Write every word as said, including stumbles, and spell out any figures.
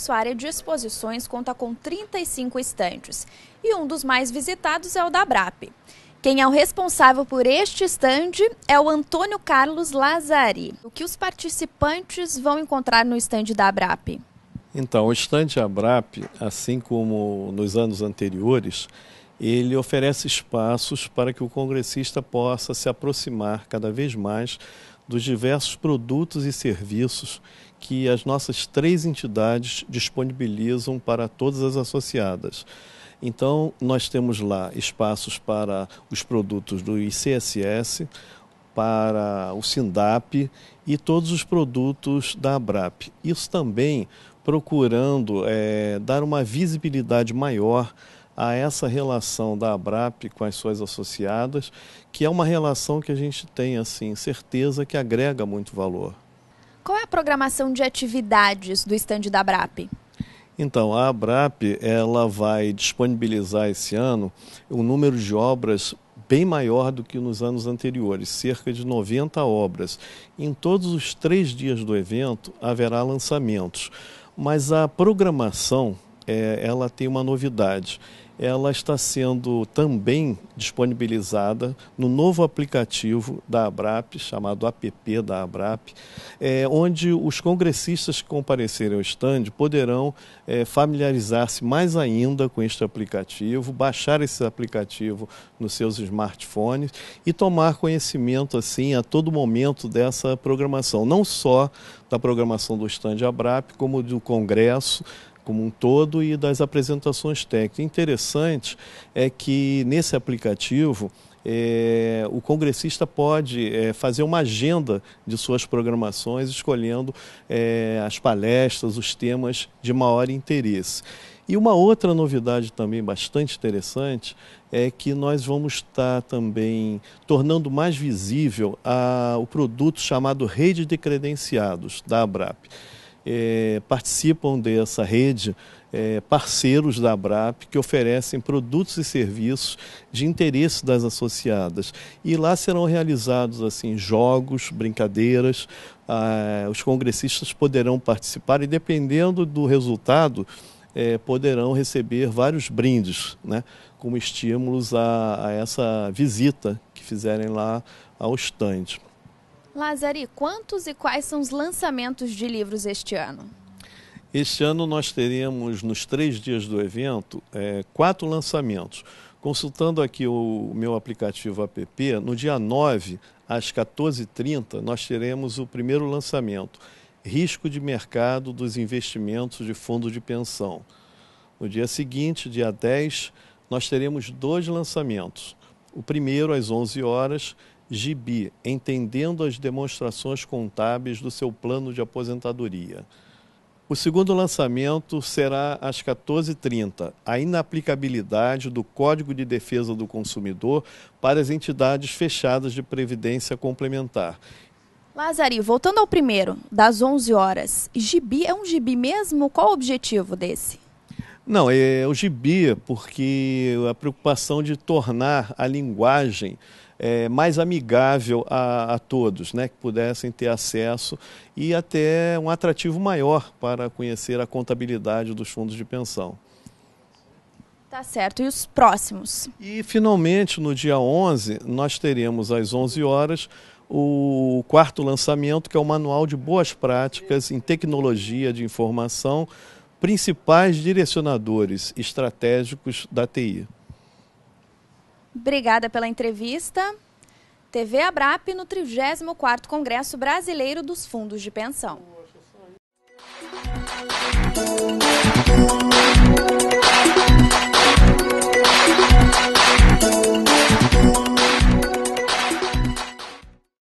a sua área de exposições conta com trinta e cinco estandes e um dos mais visitados é o da ABRAPP. Quem é o responsável por este estande é o Antônio Carlos Lazari. O que os participantes vão encontrar no estande da ABRAPP? Então, o estande ABRAPP, assim como nos anos anteriores, ele oferece espaços para que o congressista possa se aproximar cada vez mais dos diversos produtos e serviços que as nossas três entidades disponibilizam para todas as associadas. Então, nós temos lá espaços para os produtos do I C S S, para o SINDAP e todos os produtos da ABRAPP. Isso também procurando é, dar uma visibilidade maior a essa relação da ABRAPP com as suas associadas, que é uma relação que a gente tem assim, certeza que agrega muito valor. Qual é a programação de atividades do estande da ABRAPP? Então, a ABRAPP ela vai disponibilizar esse ano um número de obras bem maior do que nos anos anteriores, cerca de noventa obras. Em todos os três dias do evento haverá lançamentos, mas a programação é, ela tem uma novidade. Ela está sendo também disponibilizada no novo aplicativo da ABRAPP, chamado A P P da ABRAPP, é, onde os congressistas que comparecerem ao estande poderão é, familiarizar-se mais ainda com este aplicativo, baixar esse aplicativo nos seus smartphones e tomar conhecimento assim, a todo momento dessa programação, não só da programação do estande ABRAPP, como do Congresso como um todo e das apresentações técnicas. Interessante é que nesse aplicativo é, o congressista pode é, fazer uma agenda de suas programações, escolhendo é, as palestras, os temas de maior interesse. E uma outra novidade também bastante interessante é que nós vamos estar também tornando mais visível a, o produto chamado Rede de Credenciados da ABRAPP. É, participam dessa rede é, parceiros da ABRAPP que oferecem produtos e serviços de interesse das associadas. E lá serão realizados assim, jogos, brincadeiras, ah, os congressistas poderão participar e dependendo do resultado é, poderão receber vários brindes, né, como estímulos a, a essa visita que fizerem lá ao estande. Lazari, quantos e quais são os lançamentos de livros este ano? Este ano nós teremos, nos três dias do evento, é, quatro lançamentos. Consultando aqui o meu aplicativo A P P, no dia nove, às quatorze e trinta, nós teremos o primeiro lançamento, Risco de Mercado dos Investimentos de Fundo de Pensão. No dia seguinte, dia dez, nós teremos dois lançamentos. O primeiro, às onze horas, Gibi, entendendo as demonstrações contábeis do seu plano de aposentadoria. O segundo lançamento será às quatorze e trinta, a inaplicabilidade do Código de Defesa do Consumidor para as entidades fechadas de previdência complementar. Lazari, voltando ao primeiro, das onze horas, Gibi é um gibi mesmo? Qual o objetivo desse? Não, é o gibi porque a preocupação de tornar a linguagem É, mais amigável a, a todos, né, que pudessem ter acesso e até um atrativo maior para conhecer a contabilidade dos fundos de pensão. Tá certo. E os próximos? E, finalmente, no dia onze, nós teremos, às onze horas, o quarto lançamento, que é o Manual de Boas Práticas em Tecnologia de Informação, Principais Direcionadores Estratégicos da T I. Obrigada pela entrevista. T V ABRAPP no trigésimo quarto Congresso Brasileiro dos Fundos de Pensão.